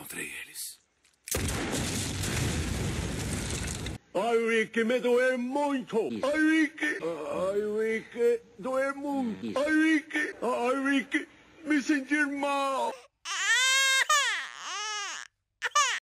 encontrei eles. Ai, me doeu muito. Ai, doeu muito. Ai, me sentir mal.